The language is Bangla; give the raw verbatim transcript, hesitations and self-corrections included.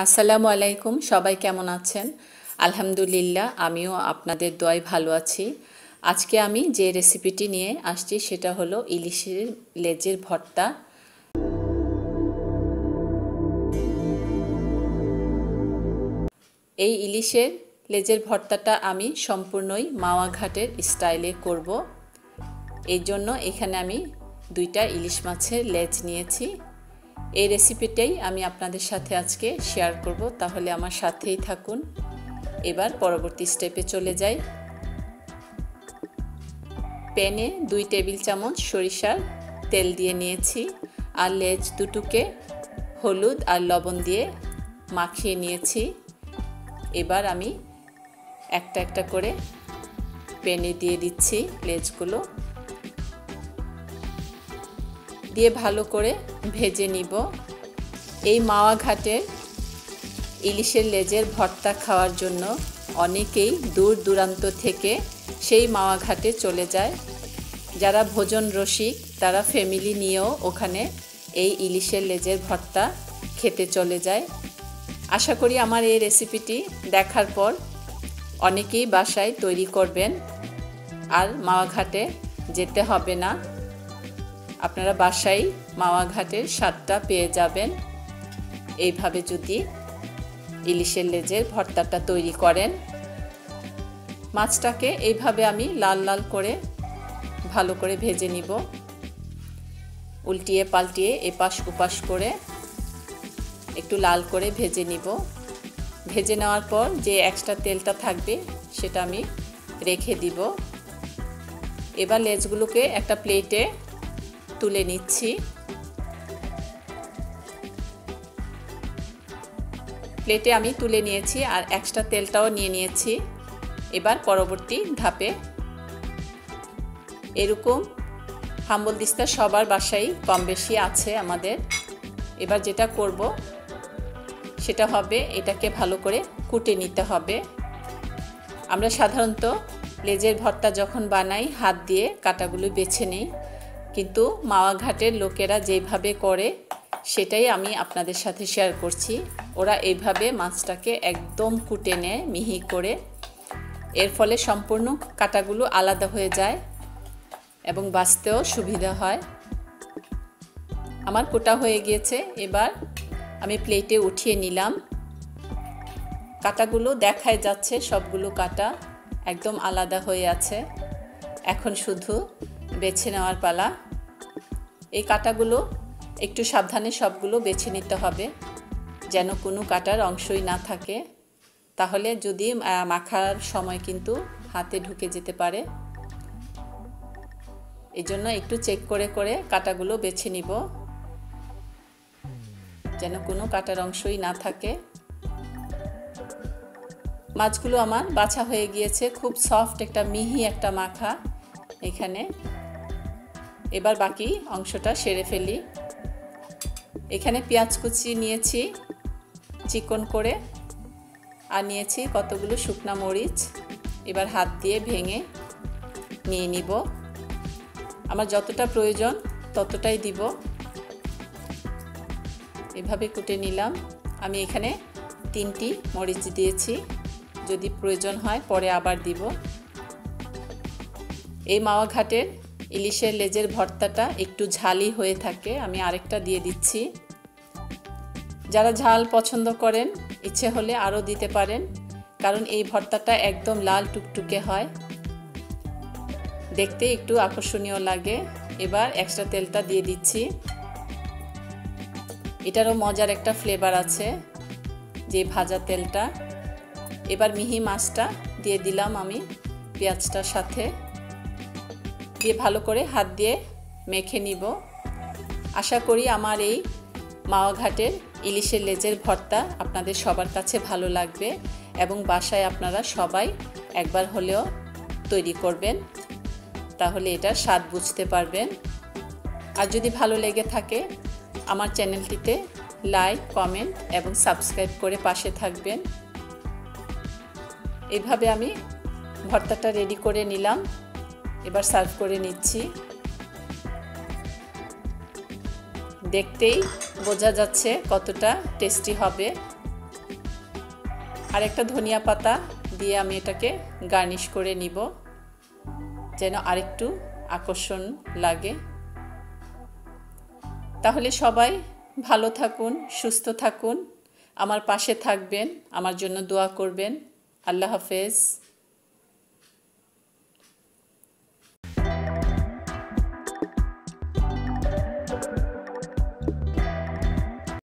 আসসালামু আলাইকুম সবাই কেমন আছেন আলহামদুলিল্লাহ আমিও আপনাদের দোয়ায় ভালো আছি। আজকে আমি যে রেসিপিটি নিয়ে আসছি সেটা হলো ইলিশের লেজের ভর্তা। এই ইলিশের লেজের ভর্তাটা আমি সম্পূর্ণই মাওয়া ঘাটের স্টাইলে করব। এর জন্য এখানে আমি দুইটা ইলিশ মাছের লেজ নিয়েছি। এই রেসিপিটাই আমি আপনাদের সাথে আজকে শেয়ার করব, তাহলে আমার সাথেই থাকুন। এবার পরবর্তী স্টেপে চলে যাই। প্যানে দুই টেবিল চামচ সরিষার তেল দিয়ে নিয়েছি আর লেজ দুটোকে হলুদ আর লবণ দিয়ে মাখিয়ে নিয়েছি। এবার আমি একটা একটা করে প্যানে দিয়ে দিচ্ছি লেজগুলো, দিয়ে ভালো করে ভেজে নিব। এই মাওয়া ঘাটে ইলিশের লেজের ভর্তা খাওয়ার জন্য অনেকেই দূর দূরান্ত থেকে সেই মাওয়া ঘাটে চলে যায়। যারা ভোজন রসিক তারা ফ্যামিলি নিয়েও ওখানে এই ইলিশের লেজের ভর্তা খেতে চলে যায়। আশা করি আমার এই রেসিপিটি দেখার পর অনেকেই বাসায় তৈরি করবেন আর মাওয়া ঘাটে যেতে হবে না। আপনারা বাসায় মাওয়া ঘাটের স্বাদটা পেয়ে যাবেন এইভাবে যদি ইলিশের লেজের ভর্তাটা তৈরি করেন। মাছটাকে এইভাবে আমি লাল লাল করে ভালো করে ভেজে নিব, উল্টিয়ে পাল্টিয়ে এপাশ ওপাশ করে একটু লাল করে ভেজে নিব। ভেজে নেওয়ার পর যে এক্সট্রা তেলটা থাকবে সেটা আমি রেখে দিব। এবার লেজগুলোকে একটা প্লেটে তুলে নিচ্ছি। প্লেটে আমি তুলে নিয়েছি আর এক্সট্রা তেলটাও নিয়ে নিয়েছি। এবার পরবর্তী ধাপে এরকম হাম্বল দিস্তা সবার বাসায় কম বেশি আছে আমাদের। এবার যেটা করব সেটা হবে এটাকে ভালো করে কুটে নিতে হবে। আমরা সাধারণত লেজের ভর্তা যখন বানাই হাত দিয়ে কাটাগুলো বেছে নিই, কিন্তু মাওয়া ঘাটের লোকেরা যেভাবে করে সেটাই আমি আপনাদের সাথে শেয়ার করছি। ওরা এইভাবে মাছটাকে একদম কুটে নেয় মিহি করে, এর ফলে সম্পূর্ণ কাঁটাগুলো আলাদা হয়ে যায় এবং বাছতেও সুবিধা হয়। আমার কোটা হয়ে গিয়েছে, এবার আমি প্লেটে উঠিয়ে নিলাম। কাঁটাগুলো দেখাই যাচ্ছে, সবগুলো কাঁটা একদম আলাদা হয়ে আছে। এখন শুধু বেছে নেওয়ার পালা। এই কাঁটাগুলো একটু সাবধানে সবগুলো বেছে নিতে হবে যেন কোনো কাঁটার অংশই না থাকে, তাহলে যদি মাখার সময় কিন্তু হাতে ঢুকে যেতে পারে। এই জন্য একটু চেক করে করে কাঁটাগুলো বেছে নিব যেন কোনো কাঁটার অংশই না থাকে। মাছগুলো আমার বাছা হয়ে গিয়েছে, খুব সফট একটা মিহি একটা মাখা এখানে। এবার বাকি অংশটা সেরে ফেলি। এখানে পেঁয়াজ কুচি নিয়েছি চিকন করে আর নিয়েছি কতগুলো শুকনা মরিচ। এবার হাত দিয়ে ভেঙে নিয়ে নিব। আমার যতটা প্রয়োজন ততটাই দিব। এভাবে কুটে নিলাম। আমি এখানে তিনটি মরিচ দিয়েছি, যদি প্রয়োজন হয় পরে আবার দিব। এই মাওয়া ঘাটের ইলিশের লেজের ভর্তাটা একটু ঝালই হয়ে থাকে, আমি আরেকটা দিয়ে দিচ্ছি। যারা ঝাল পছন্দ করেন ইচ্ছে হলে আরও দিতে পারেন, কারণ এই ভর্তাটা একদম লাল টুকটুকে হয়, দেখতে একটু আকর্ষণীয় লাগে। এবার এক্সট্রা তেলটা দিয়ে দিচ্ছি, এটারও মজার একটা ফ্লেভার আছে যে ভাজা তেলটা। এবার মিহি মাছটা দিয়ে দিলাম আমি পেঁয়াজটার সাথে, দিয়ে ভালো করে হাত দিয়ে মেখে নিব। আশা করি আমার এই মাওয়া ঘাটের ইলিশের লেজের ভর্তা আপনাদের সবার কাছে ভালো লাগবে এবং বাসায় আপনারা সবাই একবার হলেও তৈরি করবেন, তাহলে এটা স্বাদ বুঝতে পারবেন। আর যদি ভালো লেগে থাকে আমার চ্যানেলটিতে লাইক, কমেন্ট এবং সাবস্ক্রাইব করে পাশে থাকবেন। এইভাবে আমি ভর্তাটা রেডি করে নিলাম, এবার সার্ভ করে নিচ্ছি। দেখতেই বোঝা যাচ্ছে কতটা টেস্টি হবে। और एक धनिया पता दिए आमी एटाके गार्निश करे निब जेन आरेकटू आकर्षण लागे। ताहले सबाई भालो थाकुन, सुस्थ थाकुन, आमार पाशे थाकबेन, आमार जोन्नो दुआ करबेन। आल्लाह हाफेज।